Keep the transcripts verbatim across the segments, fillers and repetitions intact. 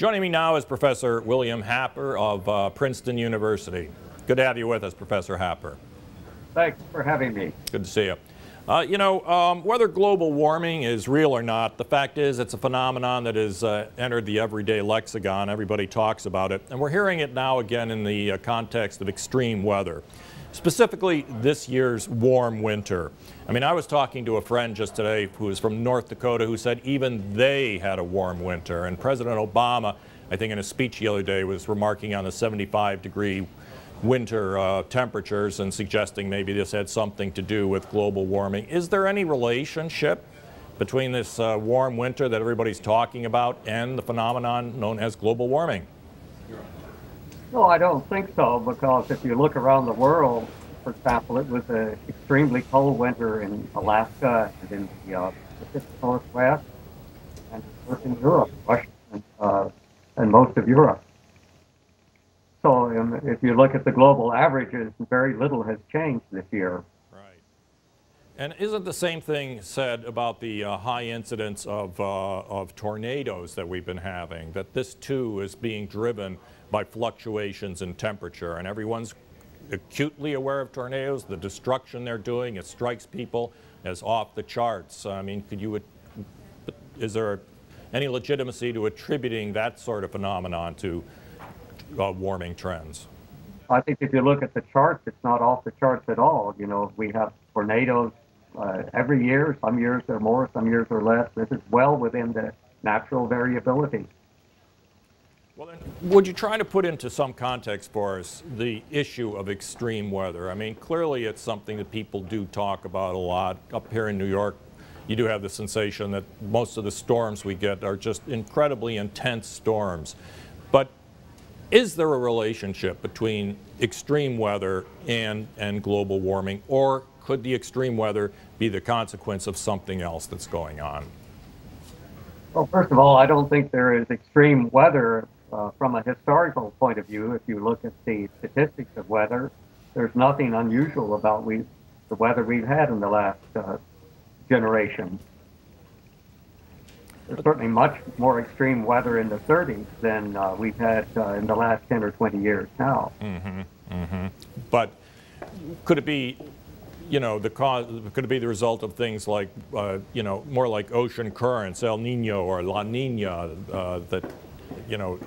Joining me now is Professor William Happer of uh, Princeton University. Good to have you with us, Professor Happer. Thanks for having me. Good to see you. Uh, you know, um, whether global warming is real or not, the fact is it's a phenomenon that has uh, entered the everyday lexicon. Everybody talks about it, and we're hearing it now again in the uh, context of extreme weather, specifically this year's warm winter. I mean, I was talking to a friend just today who is from North Dakota who said even they had a warm winter, and President Obama, I think in a speech the other day, was remarking on the seventy-five degree winter uh, temperatures and suggesting maybe this had something to do with global warming. Is there any relationship between this uh, warm winter that everybody's talking about and the phenomenon known as global warming? No, I don't think so, because if you look around the world, for example, it was an extremely cold winter in Alaska and in the uh, Pacific Northwest, and in Europe, Russia, and, uh, and most of Europe. So um, if you look at the global averages, very little has changed this year. Right. And isn't the same thing said about the uh, high incidence of, uh, of tornadoes that we've been having, that this too is being driven by fluctuations in temperature? And everyone's acutely aware of tornadoes, the destruction they're doing. It strikes people as off the charts. I mean, could you, is there any legitimacy to attributing that sort of phenomenon to Uh, warming trends? I think if you look at the charts, it's not off the charts at all. You know, we have tornadoes uh, every year. Some years are more, some years are less. This is well within the natural variability. Well, then, would you try to put into some context for us the issue of extreme weather? I mean, clearly it's something that people do talk about a lot. Up here in New York, you do have the sensation that most of the storms we get are just incredibly intense storms. But is there a relationship between extreme weather and, and global warming, or could the extreme weather be the consequence of something else that's going on? Well, first of all, I don't think there is extreme weather uh, from a historical point of view. If you look at the statistics of weather, there's nothing unusual about we, the weather we've had in the last uh, generation. There's certainly much more extreme weather in the thirties than uh, we've had uh, in the last ten or twenty years now. Mm-hmm, mm-hmm. But could it be, you know, the cause? Could it be the result of things like, uh, you know, more like ocean currents, El Niño or La Niña, uh, that, you know,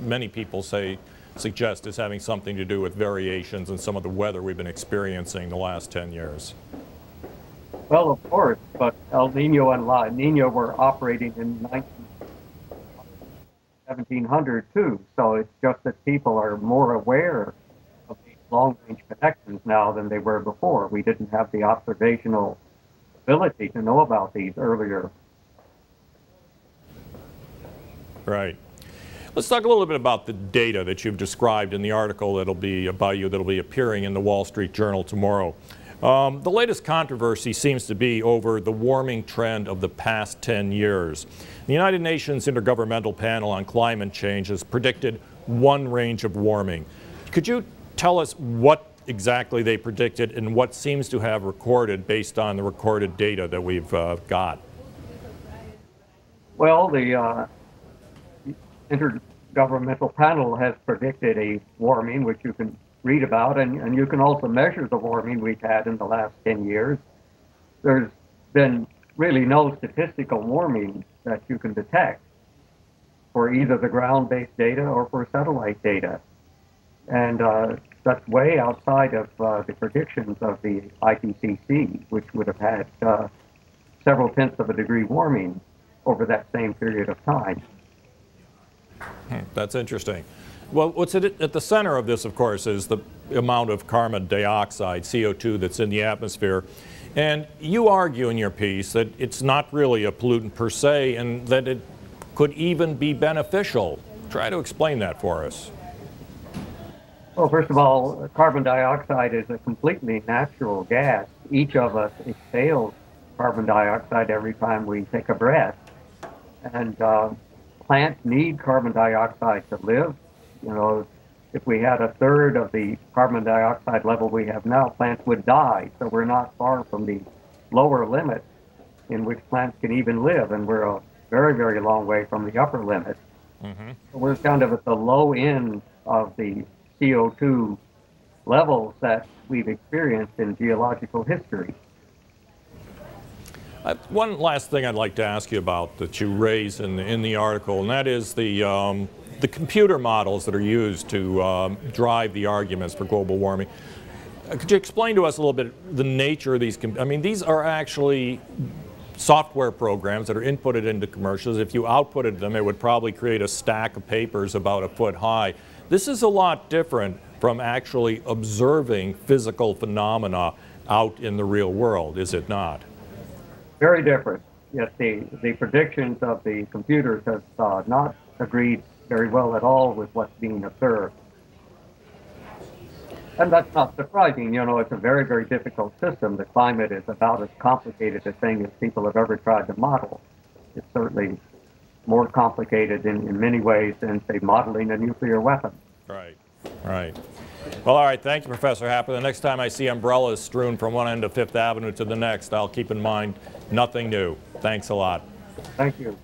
many people say suggest is having something to do with variations in some of the weather we've been experiencing the last ten years? Well, of course, but El Nino and La Nina were operating in seventeen hundred, too. So it's just that people are more aware of these long-range connections now than they were before. We didn't have the observational ability to know about these earlier. Right. Let's talk a little bit about the data that you've described in the article that'll be about you that'll be appearing in the Wall Street Journal tomorrow. Um, the latest controversy seems to be over the warming trend of the past ten years. The United Nations Intergovernmental Panel on Climate Change has predicted one range of warming. Could you tell us what exactly they predicted and what seems to have recorded based on the recorded data that we've uh, got? Well, the uh, Intergovernmental Panel has predicted a warming, which you can read about, and, and you can also measure the warming we've had in the last ten years. There's been really no statistical warming that you can detect for either the ground-based data or for satellite data. And uh, that's way outside of uh, the predictions of the I P C C, which would have had uh, several tenths of a degree warming over that same period of time. Hmm, that's interesting. Well, what's at the center of this, of course, is the amount of carbon dioxide, C O two, that's in the atmosphere. And you argue in your piece that it's not really a pollutant per se and that it could even be beneficial. Try to explain that for us. Well, first of all, carbon dioxide is a completely natural gas. Each of us exhales carbon dioxide every time we take a breath. And uh, plants need carbon dioxide to live. You know, if we had a third of the carbon dioxide level we have now, plants would die. So we're not far from the lower limit in which plants can even live, and we're a very, very long way from the upper limit. Mm-hmm. We're kind of at the low end of the C O two levels that we've experienced in geological history. Uh, one last thing I'd like to ask you about that you raise in the, in the article, and that is the, um, the computer models that are used to um, drive the arguments for global warming. Uh, could you explain to us a little bit the nature of these? I mean, these are actually software programs that are inputted into commercials. If you outputted them, it would probably create a stack of papers about a foot high. This is a lot different from actually observing physical phenomena out in the real world, is it not? Very different. Yes, the, the predictions of the computers have uh, not agreed very well at all with what's being observed. And that's not surprising. You know, it's a very, very difficult system. The climate is about as complicated a thing as people have ever tried to model. It's certainly more complicated in, in many ways than, say, modeling a nuclear weapon. Right, right. Well, all right. Thank you, Professor Happer. The next time I see umbrellas strewn from one end of Fifth Avenue to the next, I'll keep in mind nothing new. Thanks a lot. Thank you.